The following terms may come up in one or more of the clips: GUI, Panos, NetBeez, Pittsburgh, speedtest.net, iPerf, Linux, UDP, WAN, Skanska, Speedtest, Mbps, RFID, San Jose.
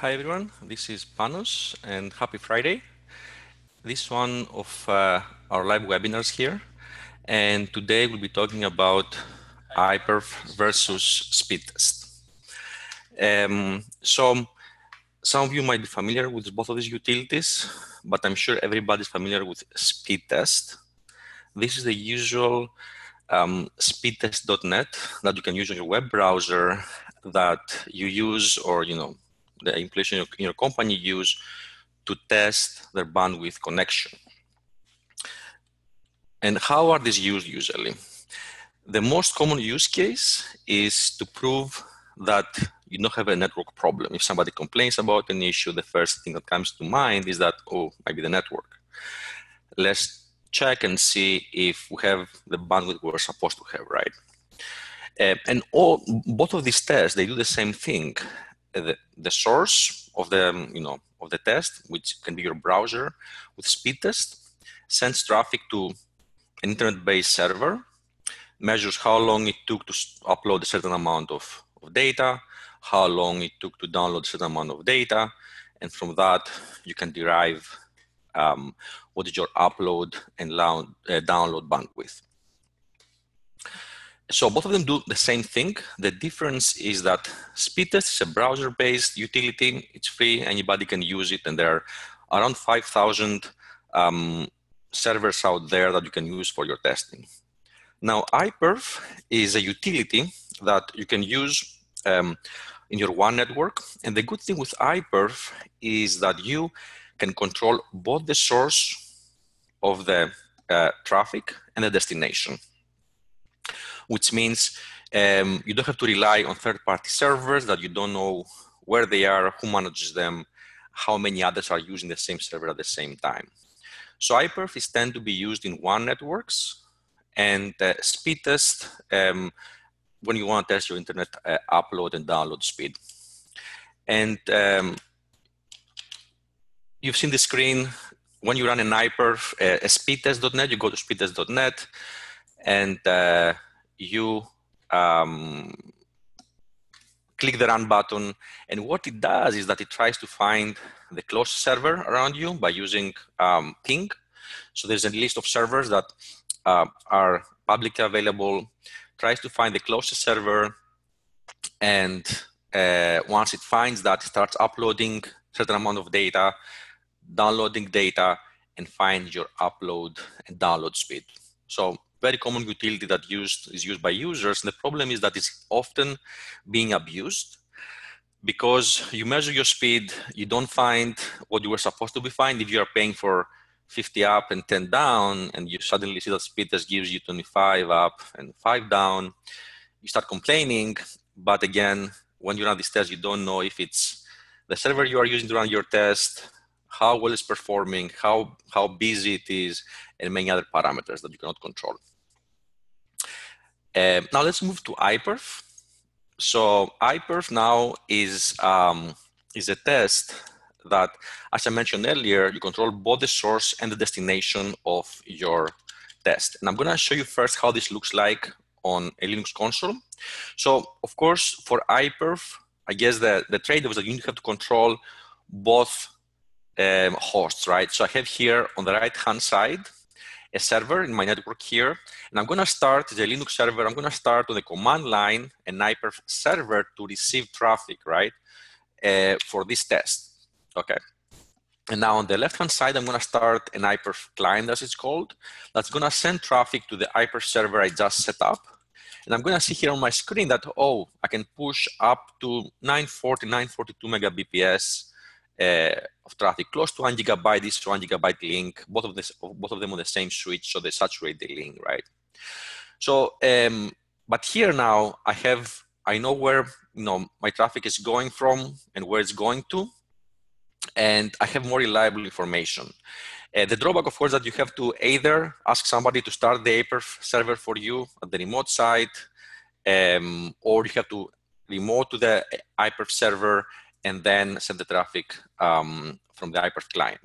Hi everyone, this is Panos and happy Friday. This is one of our live webinars here, and today we'll be talking about iPerf versus Speedtest. So some of you might be familiar with both of these utilities, but I'm sure everybody's familiar with Speedtest. This is the usual speedtest.net that you can use on your web browser that you use, or you know, the employees in your company use to test their bandwidth connection. And how are these used usually? The most common use case is to prove that you don't have a network problem. If somebody complains about an issue, the first thing that comes to mind is that, oh, maybe the network. Let's check and see if we have the bandwidth we're supposed to have, right? And both of these tests, they do the same thing. The source of the of the test, which can be your browser with Speedtest, sends traffic to an internet-based server, measures how long it took to upload a certain amount of data, how long it took to download a certain amount of data, and from that you can derive what is your upload and download bandwidth. So both of them do the same thing. The difference is that Speedtest is a browser-based utility. It's free, anybody can use it, and there are around 5,000 servers out there that you can use for your testing. Now, iPerf is a utility that you can use in your WAN network, and the good thing with iPerf is that you can control both the source of the traffic and the destination, which means you don't have to rely on third-party servers that you don't know where they are, who manages them, how many others are using the same server at the same time. So iPerf is tend to be used in WAN networks, and Speedtest when you want to test your internet upload and download speed. And you've seen the screen. When you run an iPerf, speedtest.net, you go to speedtest.net, and you click the run button, and what it does is that it tries to find the closest server around you by using ping. So there's a list of servers that are publicly available, tries to find the closest server, and once it finds that, it starts uploading a certain amount of data, downloading data, and finds your upload and download speed. So very common utility that is used by users. The problem is that it's often being abused because you measure your speed, you don't find what you were supposed to be finding. If you are paying for 50 up and 10 down, and you suddenly see that Speedtest gives you 25 up and 5 down, you start complaining. But again, when you run this test, you don't know if it's the server you are using to run your test, how well it's performing, how busy it is, and many other parameters that you cannot control. Now let's move to iPerf. So iPerf now is a test that, as I mentioned earlier, you control both the source and the destination of your test. And I'm gonna show you first how this looks like on a Linux console. So of course, for iPerf, I guess the trade-off is that you need to have to control both hosts, right? So I have here on the right-hand side a server in my network here, and I'm going to start the Linux server. I'm going to start on the command line an iPerf server to receive traffic, right, for this test. Okay. And now on the left-hand side, I'm going to start an iPerf client, as it's called, that's going to send traffic to the iPerf server I just set up. And I'm going to see here on my screen that, oh, I can push up to 940, 942 Mbps of traffic, close to 1 GB, this 1 GB link, both of them on the same switch, so they saturate the link, right? So, but here now I know where my traffic is going from and where it's going to, and I have more reliable information. The drawback, of course, that you have to either ask somebody to start the iPerf server for you at the remote site, or you have to remote to the iPerf server and then send the traffic from the iPerf client.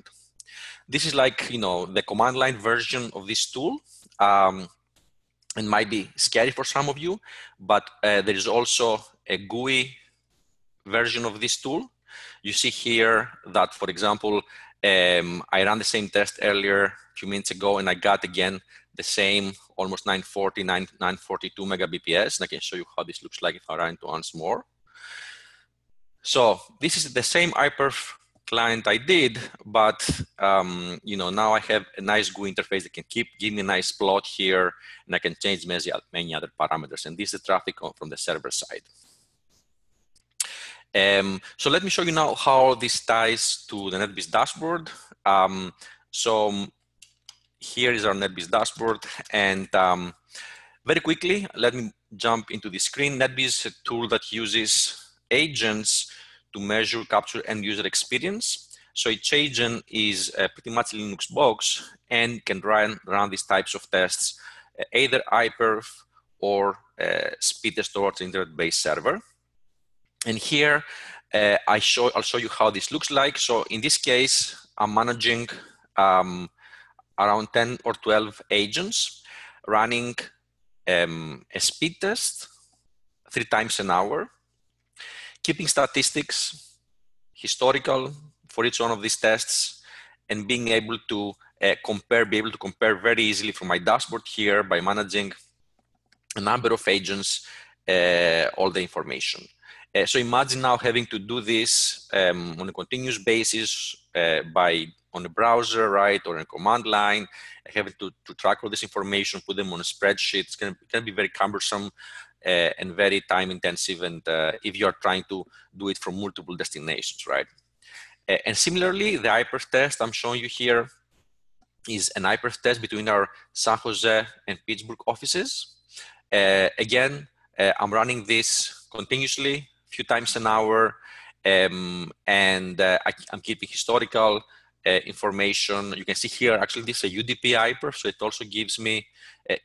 This is like, the command line version of this tool. It might be scary for some of you, but there is also a GUI version of this tool You see here that, for example, I ran the same test earlier a few minutes ago, and I got again the same almost 942 Mbps. And I can show you how this looks like if I run it once more. So this is the same iPerf client I did, but you know, now I have a nice GUI interface that can give me a nice plot here, and I can change many other parameters. And this is the traffic from the server side. So let me show you now how this ties to the NetBeez dashboard. So here is our NetBeez dashboard, and very quickly, let me jump into the screen. NetBeez is a tool that uses agents to measure, capture, and user experience. So each agent is pretty much a Linux box and can run these types of tests, either iPerf or Speedtest or internet-based server. And here, I'll show you how this looks like. So in this case, I'm managing around 10 or 12 agents, running a speed test 3 times an hour, keeping statistics, historical for each one of these tests, and being able to compare very easily from my dashboard here by managing a number of agents, all the information. So imagine now having to do this on a continuous basis on a browser, right, or a command line, having to track all this information, put them on a spreadsheet. It's can be very cumbersome and very time intensive, and if you're trying to do it from multiple destinations, right? And similarly, the iPerf test I'm showing you here is an iPerf test between our San Jose and Pittsburgh offices. Again, I'm running this continuously, few times an hour, and I'm keeping historical information. You can see here, actually, this is a UDP iPerf, so it also gives me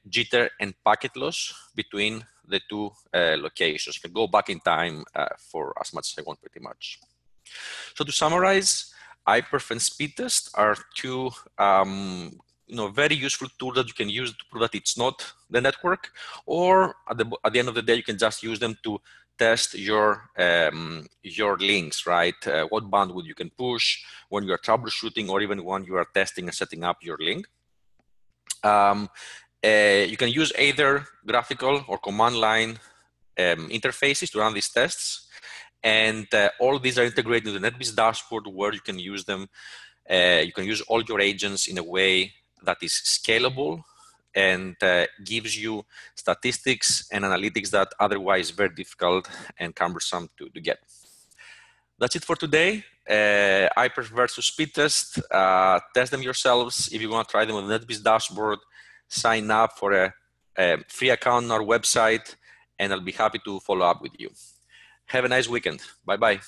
jitter and packet loss between the two locations. You can go back in time for as much as I want, pretty much. So to summarize, iPerf and Speedtest are two very useful tools that you can use to prove that it's not the network, or at the end of the day, you can just use them to test your links, right? What bandwidth you can push when you are troubleshooting, or even when you are testing and setting up your link. You can use either graphical or command line interfaces to run these tests, and all these are integrated in the NetBeez dashboard, where you can use them. You can use all your agents in a way that is scalable and gives you statistics and analytics that otherwise very difficult and cumbersome to get. That's it for today. iPerf versus Speedtest. Test them yourselves. If you want to try them on the NetBeez dashboard, sign up for a free account on our website, and I'll be happy to follow up with you. Have a nice weekend. Bye-bye.